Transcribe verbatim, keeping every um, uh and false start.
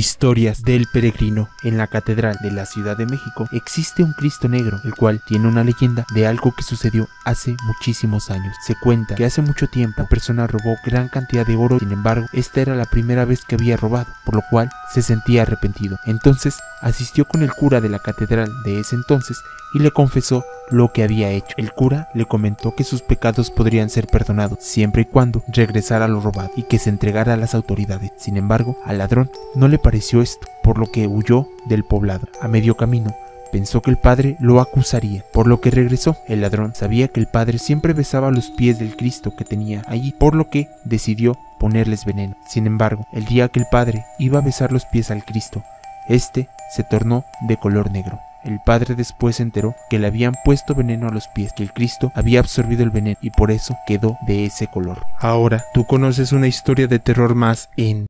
Historias del peregrino. En la Catedral de la Ciudad de México existe un Cristo Negro, el cual tiene una leyenda de algo que sucedió hace muchísimos años. Se cuenta que hace mucho tiempo una persona robó gran cantidad de oro, sin embargo, esta era la primera vez que había robado, por lo cual se sentía arrepentido. Entonces asistió con el cura de la catedral de ese entonces y le confesó lo que había hecho. El cura le comentó que sus pecados podrían ser perdonados siempre y cuando regresara a lo robado y que se entregara a las autoridades. Sin embargo, al ladrón no le pareció esto, por lo que huyó del poblado. A medio camino pensó que el padre lo acusaría, por lo que regresó. El ladrón sabía que el padre siempre besaba los pies del Cristo que tenía allí, por lo que decidió ponerles veneno. Sin embargo, el día que el padre iba a besar los pies al Cristo, este se tornó de color negro. El padre después se enteró que le habían puesto veneno a los pies, que el Cristo había absorbido el veneno y por eso quedó de ese color. Ahora, tú conoces una historia de terror más en